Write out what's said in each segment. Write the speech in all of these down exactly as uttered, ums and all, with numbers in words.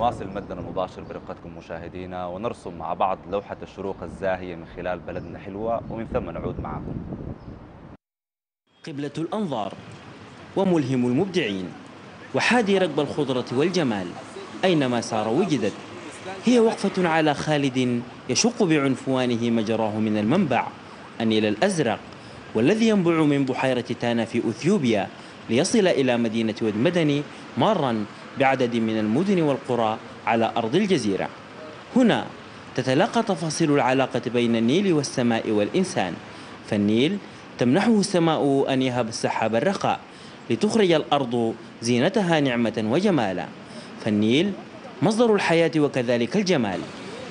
نواصل مدنا مباشر برقتكم مشاهدينا، ونرسم مع بعض لوحة الشروق الزاهية من خلال بلدنا حلوة، ومن ثم نعود معكم. قبلة الأنظار وملهم المبدعين وحادي ركب الخضرة والجمال، أينما سار وجدت. هي وقفة على خالد يشق بعنفوانه مجراه من المنبع النيل الأزرق، والذي ينبع من بحيرة تانا في أثيوبيا ليصل إلى مدينة ود مدني، مارا بعدد من المدن والقرى على أرض الجزيرة. هنا تتلاقى تفاصيل العلاقة بين النيل والسماء والإنسان، فالنيل تمنحه السماء أن يهب السحاب الرخاء لتخرج الأرض زينتها نعمة وجمالا، فالنيل مصدر الحياة وكذلك الجمال،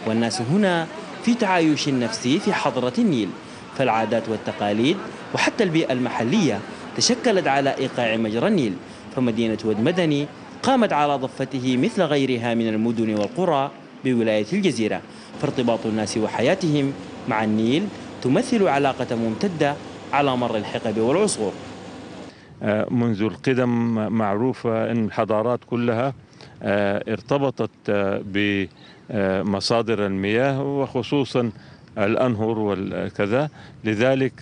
والناس هنا في تعايش نفسي في حضرة النيل، فالعادات والتقاليد وحتى البيئة المحلية تشكلت على إيقاع مجرى النيل، فمدينة ود مدني قامت على ضفته مثل غيرها من المدن والقرى بولاية الجزيرة، فارتباط الناس وحياتهم مع النيل تمثل علاقة ممتدة على مر الحقب والعصور. منذ القدم معروفة أن الحضارات كلها ارتبطت بمصادر المياه وخصوصا الأنهر وكذا، لذلك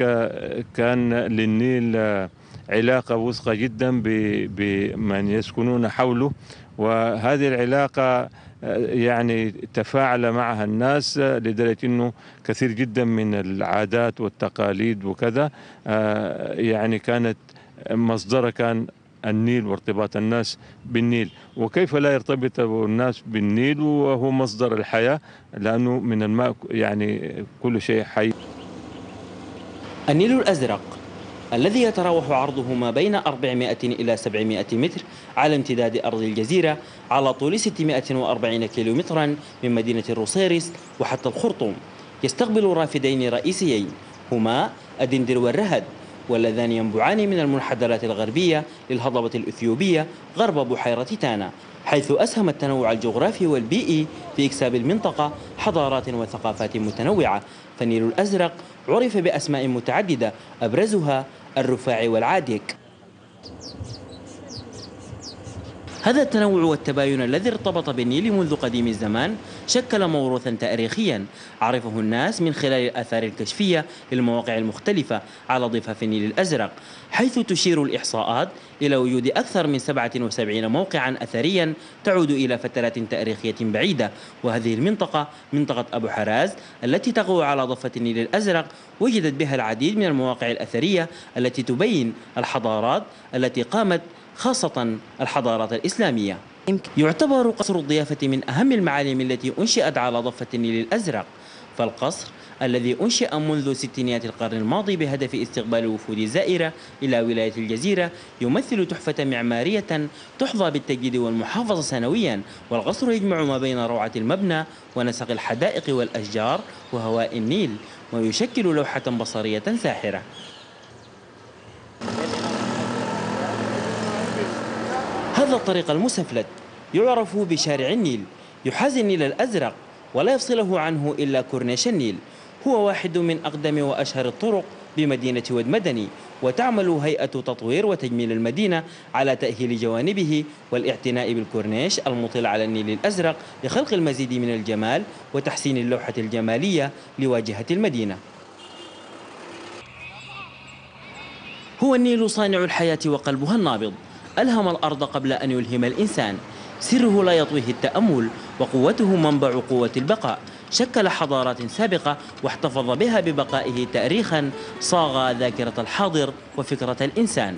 كان للنيل علاقة وثقة جدا بمن يسكنون حوله، وهذه العلاقة يعني تفاعل معها الناس لدرجة أنه كثير جدا من العادات والتقاليد وكذا يعني كانت مصدرها كان النيل وارتباط الناس بالنيل. وكيف لا يرتبط الناس بالنيل وهو مصدر الحياة، لأنه من الماء يعني كل شيء حي. النيل الأزرق الذي يتراوح عرضه ما بين أربعمائة إلى سبعمائة متر على امتداد أرض الجزيرة على طول ستمائة وأربعين كيلومترا من مدينة الروسيرس وحتى الخرطوم، يستقبل رافدين رئيسيين هما الدندر والرهد، واللذان ينبعان من المنحدرات الغربية للهضبة الأثيوبية غرب بحيرة تانا، حيث أسهم التنوع الجغرافي والبيئي في إكساب المنطقة حضارات وثقافات متنوعة، فالنيل الأزرق عرف بأسماء متعددة أبرزها الرفاعي والعاديك. هذا التنوع والتباين الذي ارتبط بالنيل منذ قديم الزمان شكل موروثا تاريخيا عرفه الناس من خلال الآثار الكشفية للمواقع المختلفة على ضفاف النيل الأزرق، حيث تشير الإحصاءات إلى وجود أكثر من سبعة وسبعين موقعا أثريا تعود إلى فترات تاريخية بعيدة، وهذه المنطقة منطقة أبو حراز التي تقع على ضفة النيل الأزرق وجدت بها العديد من المواقع الأثرية التي تبين الحضارات التي قامت، خاصة الحضارات الإسلامية. يعتبر قصر الضيافة من أهم المعالم التي أنشئت على ضفة النيل الأزرق، فالقصر الذي أنشئ منذ ستينيات القرن الماضي بهدف استقبال وفود زائرة إلى ولاية الجزيرة يمثل تحفة معمارية تحظى بالتجديد والمحافظة سنويا، والقصر يجمع ما بين روعة المبنى ونسق الحدائق والأشجار وهواء النيل، ويشكل لوحة بصرية ساحرة. هذا الطريق المسفلت يعرف بشارع النيل، يحاذي النيل الأزرق ولا يفصله عنه إلا كورنيش النيل، هو واحد من أقدم وأشهر الطرق بمدينة ود مدني، وتعمل هيئة تطوير وتجميل المدينة على تأهيل جوانبه والاعتناء بالكورنيش المطل على النيل الأزرق لخلق المزيد من الجمال وتحسين اللوحة الجمالية لواجهة المدينة. هو النيل صانع الحياة وقلبها النابض، ألهم الأرض قبل أن يلهم الإنسان، سره لا يطويه التأمل وقوته منبع قوة البقاء، شكل حضارات سابقة واحتفظ بها ببقائه تاريخا صاغ ذاكرة الحاضر وفكرة الإنسان،